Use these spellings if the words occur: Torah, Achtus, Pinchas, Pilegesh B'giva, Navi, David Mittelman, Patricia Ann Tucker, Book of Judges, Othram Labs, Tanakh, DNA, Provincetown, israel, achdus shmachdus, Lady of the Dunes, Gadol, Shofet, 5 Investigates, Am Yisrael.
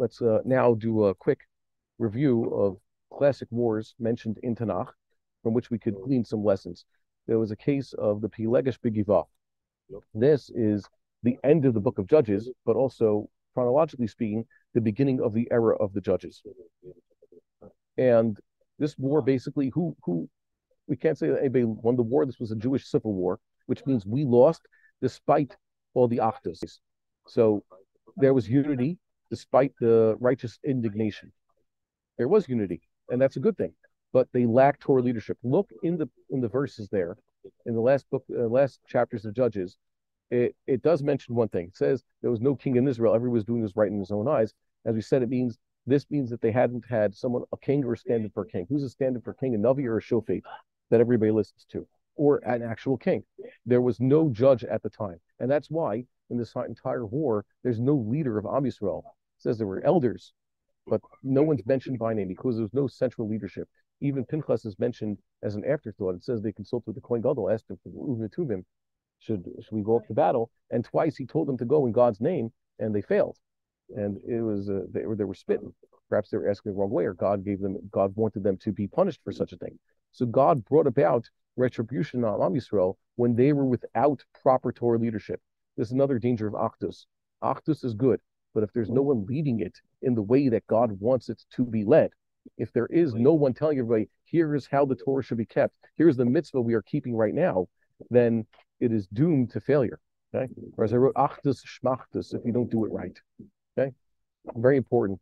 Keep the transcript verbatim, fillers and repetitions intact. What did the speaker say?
let's uh, now do a quick review of classic wars mentioned in Tanakh, from which we could glean some lessons. There was a case of the Pilegesh B'giva. This is the end of the Book of Judges, but also, chronologically speaking, the beginning of the era of the Judges. And this war, basically, who who we can't say that anybody won the war. This was a Jewish civil war, which means we lost despite all the Achtus. So there was unity despite the righteous indignation. There was unity, and that's a good thing. But they lack Torah leadership. Look in the in the verses there, in the last book, uh, last chapters of Judges. It, it does mention one thing. It says there was no king in Israel. Everyone was doing this right in his own eyes. As we said, it means this means that they hadn't had someone, a king or a stand-in for a king. Who's a stand-in for a king? A Navi or a Shofet that everybody listens to, or an actual king. There was no judge at the time. And that's why in this entire war, there's no leader of Am Yisrael. It says there were elders, but no one's mentioned by name because there's no central leadership. Even Pinchas is mentioned as an afterthought. It says they consulted the Kohen Gadol, asked him for Uvnituvim. Should, should we go up to battle? And twice he told them to go in God's name, and they failed. And it was uh, they were they were spitting. Perhaps they were asking the wrong way, or God gave them God wanted them to be punished for such a thing. So God brought about retribution on Am Yisrael when they were without proper Torah leadership. This is another danger of Achtus. Achtus is good, but if there's no one leading it in the way that God wants it to be led, if there is no one telling everybody, here is how the Torah should be kept, here's the mitzvah we are keeping right now, then it is doomed to failure. Okay? Or as I wrote, achdus shmachdus, if you don't do it right. Okay? Very important.